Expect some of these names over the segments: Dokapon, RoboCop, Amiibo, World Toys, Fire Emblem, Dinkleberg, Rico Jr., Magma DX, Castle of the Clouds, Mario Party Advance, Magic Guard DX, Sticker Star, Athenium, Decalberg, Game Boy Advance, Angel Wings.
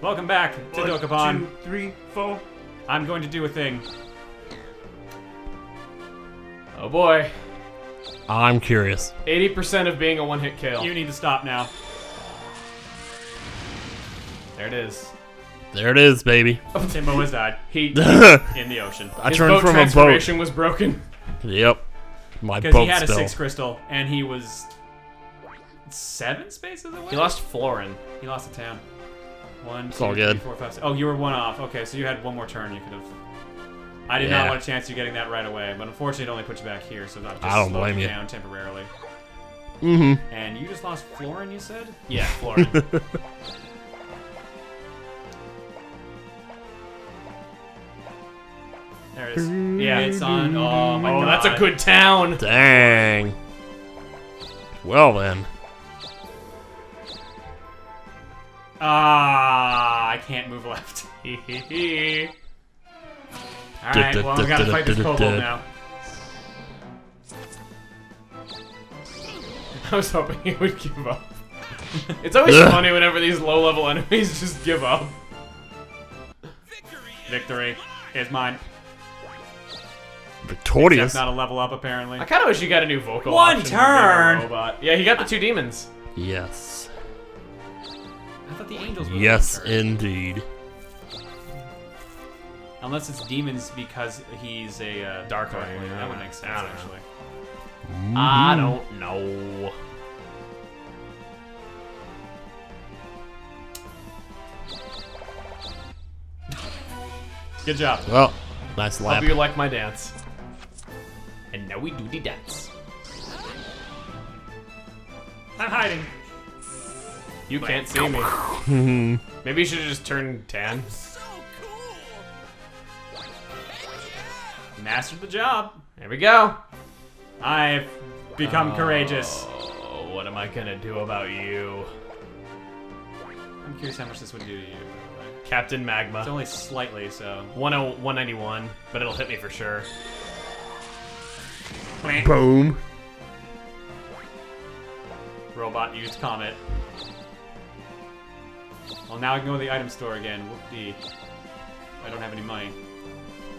Welcome back to Dokapon. 1, 2, 3, 4. I'm going to do a thing. Oh boy. I'm curious. 80% of being a one-hit kill. You need to stop now. There it is. There it is, baby. Timbo has died. He in the ocean. His boat transformation was broken. Yep. My boat because he had a 6 crystal, and he was 7 spaces away? He lost Florin. He lost a town. 1, 2, 3, 4, 5, 6. Oh, you were 1 off. Okay, so you had 1 more turn you could have... I did not want a chance of you getting that right away, but unfortunately it only put you back here, so that just slowed you down temporarily. Mm-hmm. And you just lost Florin, you said? Yeah, Florin. There it is. Yeah, it's on... Oh, my God. That's a good town! Dang. Well, then. Ah, I can't move left. Alright, well, we gotta fight this kobold now. I was hoping he would give up. It's always funny whenever these low-level enemies just give up. Victory is mine. Victorious. Except not a level up, apparently. I kind of wish you got a new vocal. 1 turn. Robot. Yeah, he got the 2 demons. Yes. I thought the angels were. Yes, indeed. Unless it's demons because he's a dark lord. Yeah. That would make sense, actually. Mm-hmm. I don't know. Good job. Well, nice lap. Hope you like my dance. And now we do the dance. I'm hiding. You can't see me. Maybe you should have just turned tan. So cool. Mastered the job. There we go. I've become courageous. What am I gonna do about you? I'm curious how much this would do to you. Captain Magma. It's only slightly, so. 191, but it'll hit me for sure. Boom. Robot used Comet. Well, now I can go to the item store again. Whoopie. I don't have any money.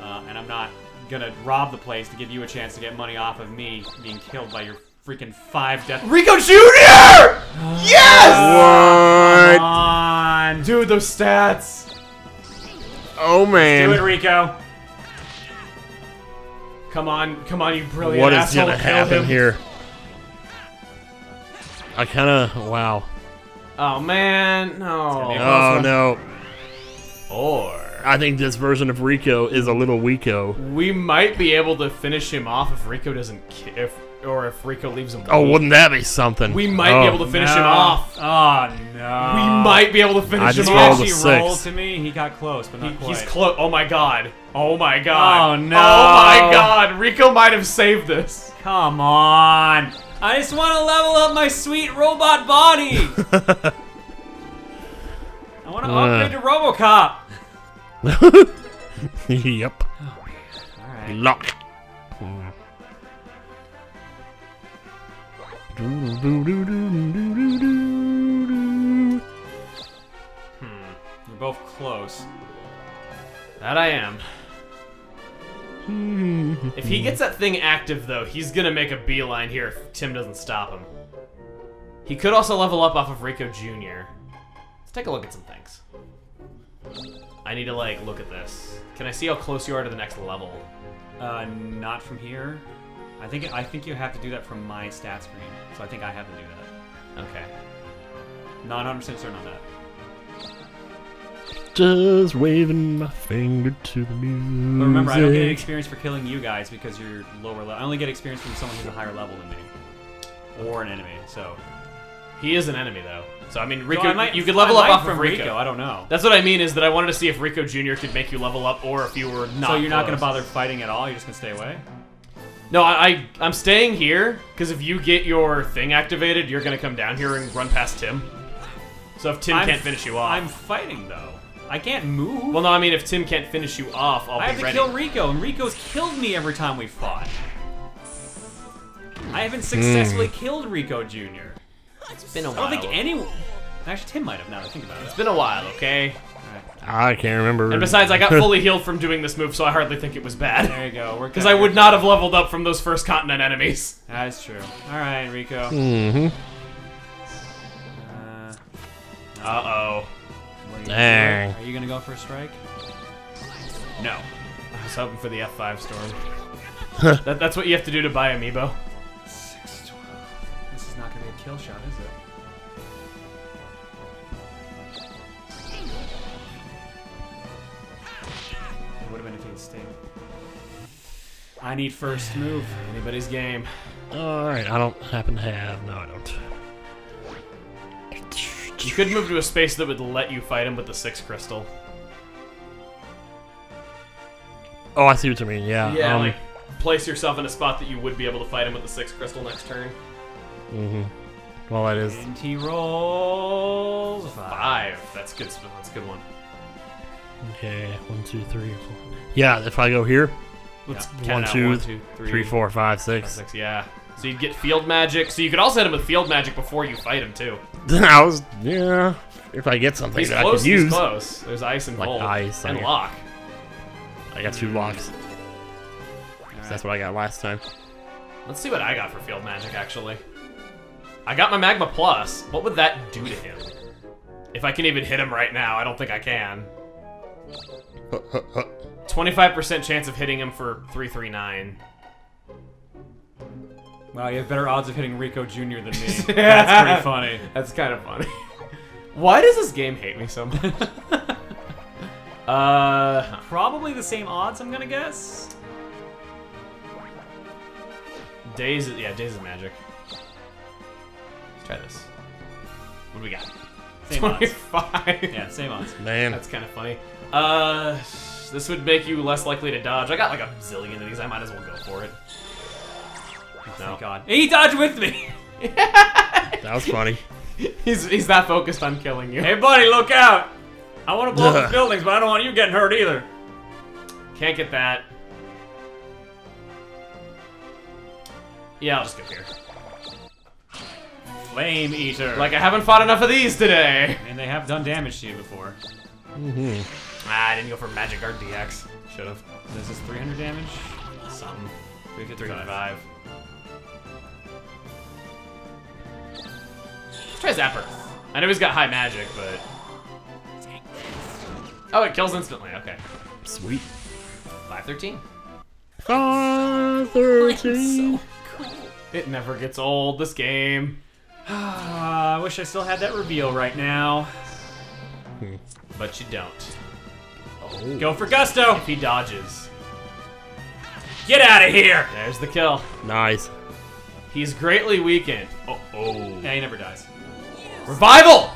And I'm not gonna rob the place to give you a chance to get money off of me being killed by your freaking 5 death. Rico Jr.! Yes! What? Come on. Dude, those stats. Oh, man. Let's do it, Rico. Come on, you brilliant asshole. What is gonna happen here? I kinda, wow. Oh man, no. Oh no. Or. I think this version of Rico is a little weako. We might be able to finish him off if Rico doesn't kill, or if Rico leaves him. Oh, wouldn't that be something? We might be able to finish him off. Oh no. We might be able to finish him off. He actually rolled to me. He got close, but not quite. He's close. Oh my god. Oh my god. Oh no. Oh my god. Rico might have saved this. Come on. I just want to level up my sweet robot body. I want to upgrade to RoboCop. Yep. Oh, all right. Lock. You're both close. That I am. If he gets that thing active, though, he's gonna make a beeline here if Tim doesn't stop him. He could also level up off of Rico Jr. Let's take a look at some things. I need to, like, look at this. Can I see how close you are to the next level? Not from here. I think you have to do that from my stat screen, so I think I have to do that. Okay. Not 100% certain on that. Just waving my finger to the music. But remember, I don't get experience for killing you guys because you're lower level. I only get experience from someone who's a higher level than me. Or an enemy, so. He is an enemy, though. So, I mean, Rico, so I might, you could level up off from Rico. I don't know. That's what I mean is that I wanted to see if Rico Jr. could make you level up or if you were not. So you're not going to bother fighting at all? You're just going to stay away? No, I'm staying here because if you get your thing activated, you're going to come down here and run past Tim. So if Tim can't finish you off. I'm fighting, though. I can't move. Well, no, I mean, if Tim can't finish you off, I'll be ready. I have to kill Rico, and Rico's killed me every time we fought. I haven't successfully killed Rico Jr. It's been a while. I don't think anyone... Actually, Tim might have, now that I think about it. It's been a while, okay? I can't remember. And besides, I got fully healed from doing this move, so I hardly think it was bad. There you go. Because I would not have leveled up from those first continent enemies. That is true. All right, Rico. Uh-oh. Dang. Are you going to go for a strike? No. I was hoping for the F5 storm. That's what you have to do to buy Amiibo. 6-12. This is not going to be a kill shot, is it? I need first move. Anybody's game. Alright, I don't happen to have... No, I don't. You could move to a space that would let you fight him with the 6 crystal. Oh, I see what you mean, yeah. Yeah, like, place yourself in a spot that you would be able to fight him with the 6 crystal next turn. Mm-hmm. Well, that is... And he rolls... 5. That's good. That's a good one. Okay, 1, 2, 3, 4... Yeah, if I go here... Let's count out. 1, 2, 3, 4, 5, 6. Yeah. So you'd get field magic. So you could also hit him with field magic before you fight him too. I was, yeah. If I get something that I can use. He's close. There's ice and gold. Like ice and lock. I got 2 locks. Right. That's what I got last time. Let's see what I got for field magic actually. I got my Magma Plus. What would that do to him? If I can even hit him right now, I don't think I can. 25% chance of hitting him for 339. Wow, you have better odds of hitting Rico Jr. than me. Yeah. That's pretty funny. That's kind of funny. Why does this game hate me so much? Probably the same odds, I'm gonna guess. Days, yeah, Days is magic. Let's try this. What do we got? Same 25. Odds. Yeah, same odds. Man, that's kind of funny. This would make you less likely to dodge. I got like a zillion of these. I might as well go for it. Oh, no. Thank God. He dodged with me! That was funny. He's that focused on killing you. Hey, buddy, look out! I want to blow up the buildings, but I don't want you getting hurt either. Can't get that. Yeah, I'll just go here. Flame Eater. Like, I haven't fought enough of these today. And they have done damage to you before. Mm-hmm. Ah, I didn't go for Magic Guard DX. Should have. This is 300 damage. Something. 355. Let's try Zapper. I know he's got high magic, but. Oh, it kills instantly. Okay. Sweet. 513. 513. So cool. It never gets old. This game. I wish I still had that reveal right now. But you don't. Ooh. Go for Gusto! If he dodges. Get out of here! There's the kill. Nice. He's greatly weakened. Uh-oh. Yeah, he never dies. Yes. Revival!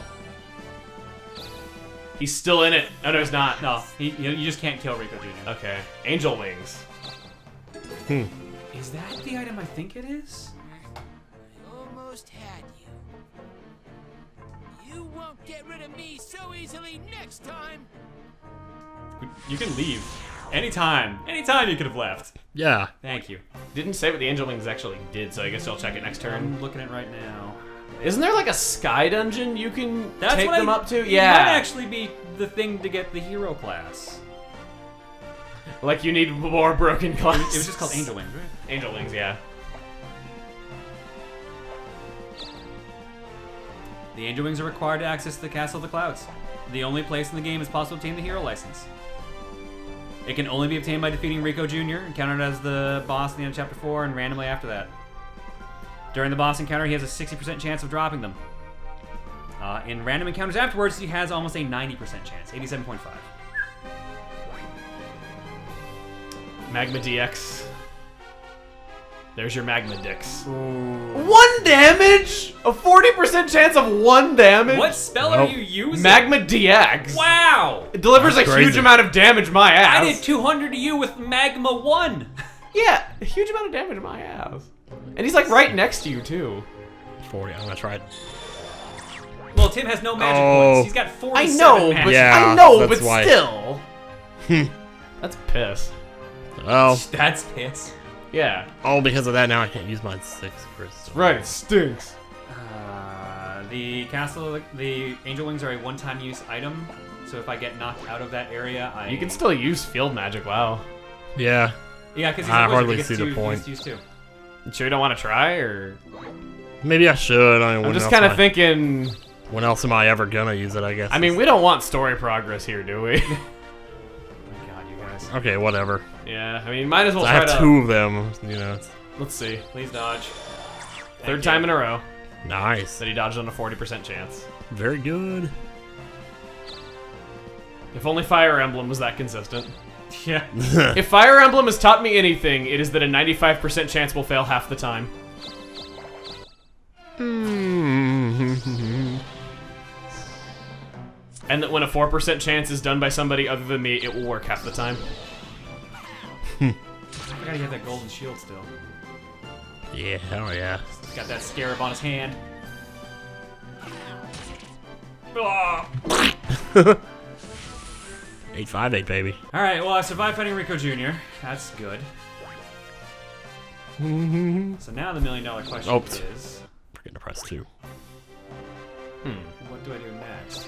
He's still in it. No, no, he's not. No, you just can't kill Rico Jr. Okay. Angel Wings. Hmm. Is that the item I think it is? I almost had you. You won't get rid of me so easily next time. You can leave. Anytime. Anytime you could have left. Yeah. Thank you. Didn't say what the Angel Wings actually did, so I guess I'll check it next turn. I'm looking at it right now. Isn't there like a sky dungeon you can take them up to? Yeah. That might actually be the thing to get the hero class. Like you need more broken class. It was just called Angel Wings, right? Angel Wings, yeah. The Angel Wings are required to access the Castle of the Clouds. The only place in the game is possible to obtain the hero license. It can only be obtained by defeating Rico Jr., encountered as the boss at the end of Chapter 4, and randomly after that. During the boss encounter, he has a 60% chance of dropping them. In random encounters afterwards, he has almost a 90% chance, 87.5. Magma DX. There's your Magma Dix. Ooh. 1 damage? A 40% chance of 1 damage? What spell are you using? Magma DX. Wow. It delivers a huge amount of damage my ass. I did 200 to you with Magma 1. Yeah, a huge amount of damage my ass. And he's like right next to you too. 40, I'm gonna try it. Well, Tim has no magic points. He's got 47 magic. I know, but still. That's piss. Oh. That's piss. Yeah. All because of that, now I can't use my 6 crystals. Right, it stinks. The Angel Wings are a one-time use item, so if I get knocked out of that area, I... You can still use Field Magic, wow. Yeah. Yeah, because I hardly see the point. You sure you don't want to try, or...? Maybe I should. I mean, I'm just kind of thinking... When else am I ever gonna use it, I guess? I mean, we don't want story progress here, do we? Oh my god, you guys. Okay, whatever. Yeah, I mean, might as well try to... I have two of them, you know. Let's see. Please dodge. Third time in a row. Nice. That he dodged on a 40% chance. Very good. If only Fire Emblem was that consistent. Yeah. If Fire Emblem has taught me anything, it is that a 95% chance will fail half the time. And that when a 4% chance is done by somebody other than me, it will work half the time. I gotta get that golden shield still. Yeah, hell yeah. He's got that scarab on his hand. Oh. 858, baby. Alright, well, I survived fighting Rico Jr. That's good. So now the $1 million question is... We're gonna press 2. What do I do next?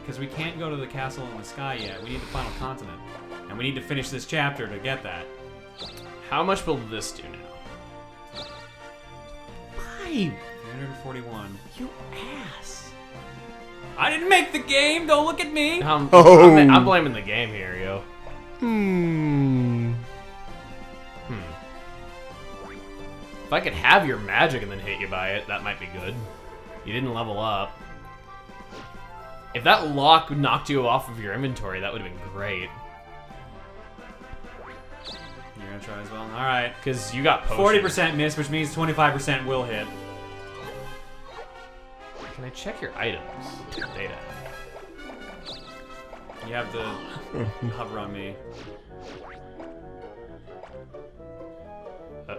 Because we can't go to the castle in the sky yet. We need the final continent. And we need to finish this chapter to get that. How much will this do now? Why? 341. You ass. I didn't make the game! Don't look at me! I'm blaming the game here, yo. If I could have your magic and then hit you by it, that might be good. You didn't level up. If that lock knocked you off of your inventory, that would have been great. You're gonna try as well? Alright. Because you got potion. 40% miss, which means 25% will hit. Can I check your items? Your data. You have the hover on me. No.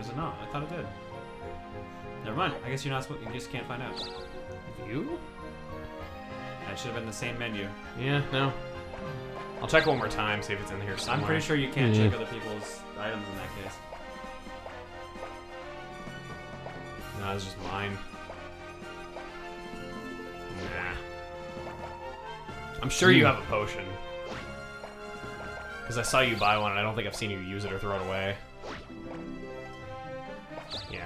Is it not? I thought it did. Never mind. I guess you're not supposed. You just can't find out. View? That should have been the same menu. Yeah. No. I'll check one more time, see if it's in here somewhere. I'm pretty sure you can't check other people's items in that case. No, it's just mine. Nah. I'm sure you have a potion. Because I saw you buy one, and I don't think I've seen you use it or throw it away. Yeah.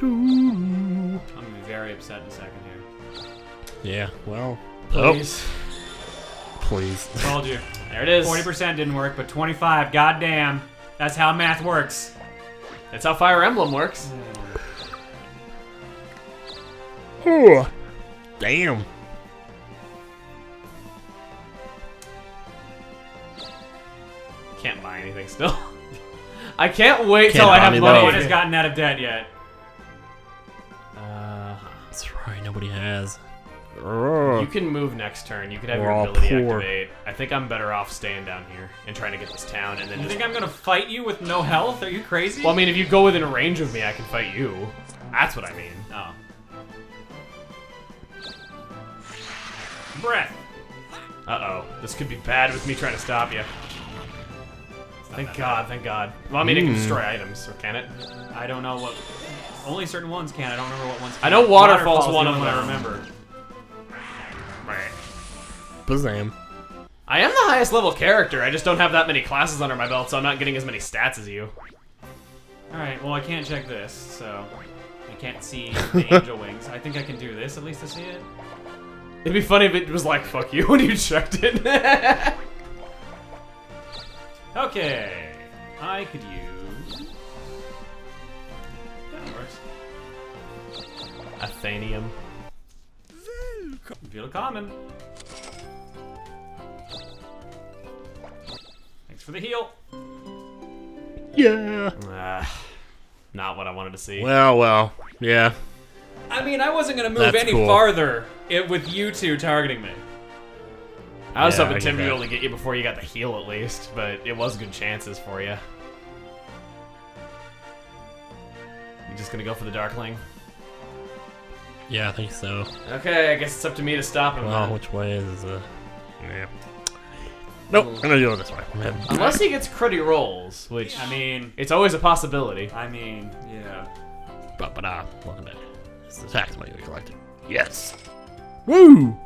I'm gonna be very upset in a second here. Yeah, well. Please. Oh. Please. Told you. There it is. 40% didn't work, but 25, goddamn. That's how math works. That's how Fire Emblem works. Oh. Damn. Can't buy anything still. I can't wait till I have money. No one has gotten out of debt yet. That's right, nobody has. You can move next turn. You could have your ability activate. I think I'm better off staying down here and trying to get this town. And then you think I'm gonna fight you with no health? Are you crazy? Well, I mean, if you go within range of me, I can fight you. That's what I mean. Oh. Breath. Uh oh, this could be bad with me trying to stop you. Thank God, thank God. Well, I mean, it can destroy items, or can it? I don't know what... Only certain ones can, I don't remember what ones can. I know Waterfall's one of them I remember. Bazam. I am the highest level character, I just don't have that many classes under my belt, so I'm not getting as many stats as you. Alright, well I can't check this, so... I can't see the Angel Wings. I think I can do this, at least to see it. It'd be funny if it was like, fuck you, when you checked it. Okay, I could use... That works. Athenium. Willkommen. Thanks for the heal. Yeah. Not what I wanted to see. Well, well, yeah. I mean, I wasn't going to move any farther with you two targeting me. I was hoping Tim would be able to get you before you got the heal at least, but it was good chances for you. You just gonna go for the Darkling? Yeah, I think so. Okay, I guess it's up to me to stop him. Well, which way is it? Yeah. Nope, I'm gonna do it this way. Unless he gets cruddy rolls, which, I mean, it's always a possibility. I mean, yeah. Ba-ba-da. Welcome back. It's the tax money we collected. Yes! Woo!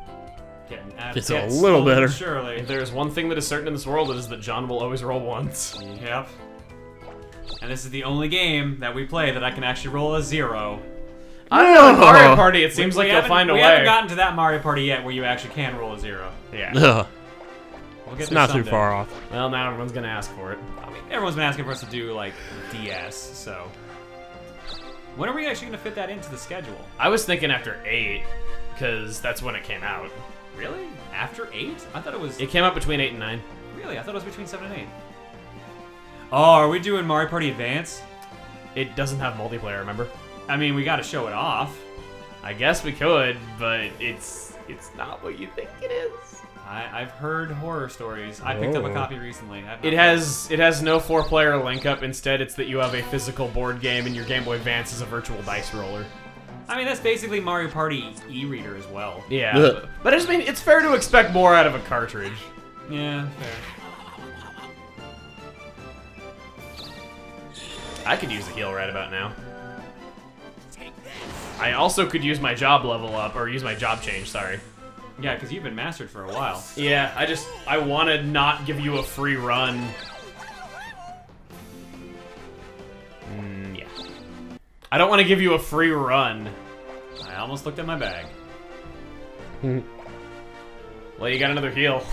It's a little better. Surely. If there's one thing that is certain in this world, it is that John will always roll once. Yep. And this is the only game that we play that I can actually roll a 0. I don't know, in Mario Party, it seems like you'll find a way. We haven't gotten to that Mario Party yet where you actually can roll a 0. Yeah. We'll get it's not someday. Too far off. Well, now everyone's gonna ask for it. I mean, everyone's been asking for us to do, like, DS, so. When are we actually gonna fit that into the schedule? I was thinking after 8, because that's when it came out. Really? After 8? I thought it was... It came out between 8 and 9. Really? I thought it was between 7 and 8. Oh, are we doing Mario Party Advance? It doesn't have multiplayer, remember? I mean, we gotta show it off. I guess we could, but it's not what you think it is. I've heard horror stories. I picked up a copy recently. It has no 4-player link up. Instead, it's that you have a physical board game and your Game Boy Advance is a virtual dice roller. I mean, that's basically Mario Party e-reader as well. Yeah, but I just mean, it's fair to expect more out of a cartridge. Yeah, fair. I could use a heal right about now. I also could use my job level up, or use my job change, sorry. Yeah, because you've been mastered for a while. Yeah, I want to not give you a free run. Yeah. I don't want to give you a free run. I almost looked at my bag. Well, you got another heal.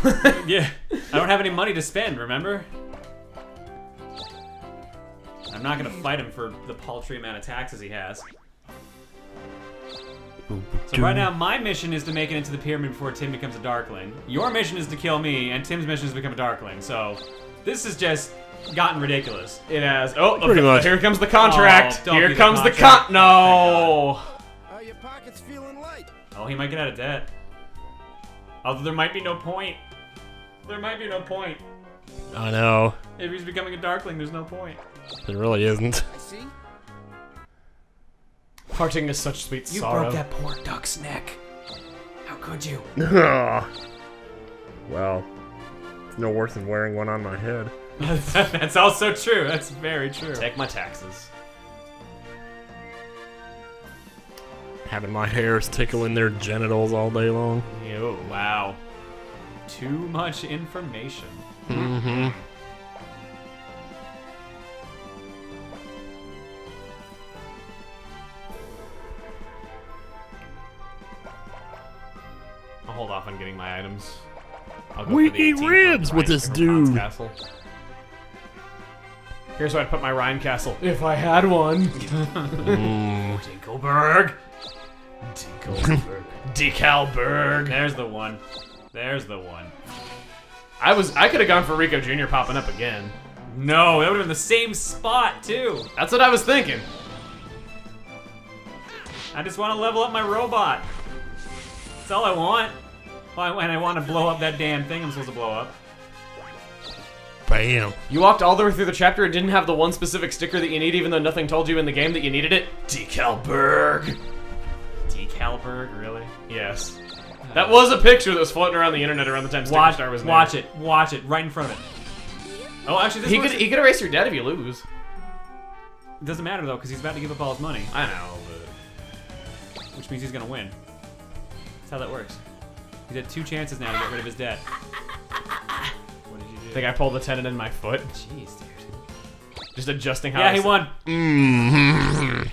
Yeah. I don't have any money to spend, remember? I'm not going to fight him for the paltry amount of taxes he has. So right now, my mission is to make it into the pyramid before Tim becomes a Darkling. Your mission is to kill me, and Tim's mission is to become a Darkling. So, this has just gotten ridiculous. It has. Oh, pretty much. Here comes the contract. Oh, here comes the contract. No. Your pocket's feeling light. Oh, he might get out of debt. Although there might be no point. There might be no point. I know. If he's becoming a Darkling, there's no point. There really isn't. I see. Parting is such sweet sorrow. You broke that poor duck's neck. How could you? Well, it's no worse than wearing one on my head. That's also true. That's very true. Take my taxes. Having my hairs tickling their genitals all day long. Yo, wow. Too much information. Mm-hmm. I'll hold off on getting my items. I'll go we eat ribs with this dude! Castle. Here's where I'd put my Rhine Castle. If I had one! Dinkleberg! Dinkleberg. Decalberg! There's the one. There's the one. I could have gone for Rico Jr. popping up again. No, that would have been the same spot, too! That's what I was thinking! I just want to level up my robot! That's all I want. Well, and I want to blow up that damn thing I'm supposed to blow up. Bam. You walked all the way through the chapter and didn't have the one specific sticker that you need, even though nothing told you in the game that you needed it? Decalberg. Decalberg, really? Yes. That was a picture that was floating around the internet around the time Sticker Star was made. Watch it. Watch it. Right in front of it. Oh, actually, this he could erase your debt if you lose. It doesn't matter, though, because he's about to give up all his money. I know, but... Which means he's going to win. How that works. He's had 2 chances now to get rid of his debt. What did you do? I think I pulled the tendon in my foot. Jeez, dude. Just adjusting how I... Yeah, he won! Mm-hmm.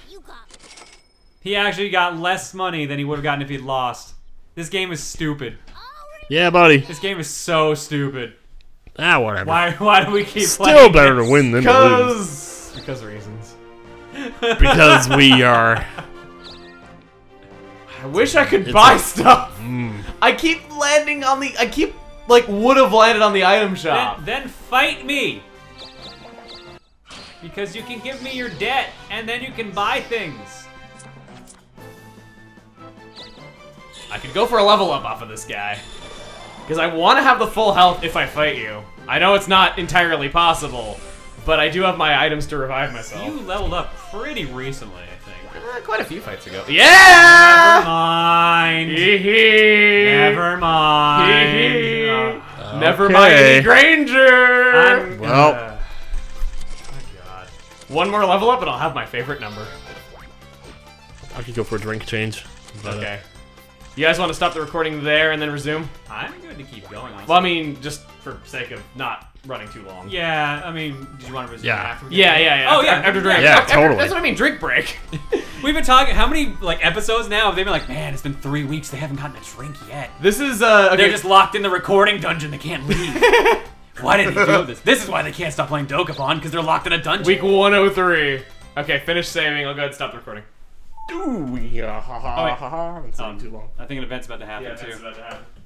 He actually got less money than he would have gotten if he'd lost. This game is stupid. Yeah, buddy. This game is so stupid. Ah, whatever. Why do we keep playing? Still better to win than to lose. Because reasons. Because we are... I wish I could buy stuff. I keep landing on the. I keep like would have landed on the item shop. Then fight me, because you can give me your debt, and then you can buy things. I could go for a level up off of this guy, because I want to have the full health if I fight you. I know it's not entirely possible, but I do have my items to revive myself. You leveled up pretty recently. Quite a few fights ago. Yeah! Never mind. Never mind. Never mind, Granger! I'm gonna... Well. Oh, God. One more level up and I'll have my favorite number. I could go for a drink change. But, okay. You guys want to stop the recording there and then resume? I'm going to keep going, honestly. Well, I mean, just for sake of not running too long. Yeah, I mean, did you want to resume after? Yeah. Oh, yeah. After drink. Yeah, totally. That's what I mean, drink break. We've been talking, how many like episodes now have they been like, man, it's been 3 weeks, they haven't gotten a drink yet. This is, okay. They're just locked in the recording dungeon, they can't leave. Why did they do this? This is why they can't stop playing Dokapon, because they're locked in a dungeon. Week 103. Okay, finish saving, I'll go ahead and stop the recording. Ooh, yeah, ha ha ha ha, it's not too long. I think an event's about to happen, too. Yeah, it's about to happen.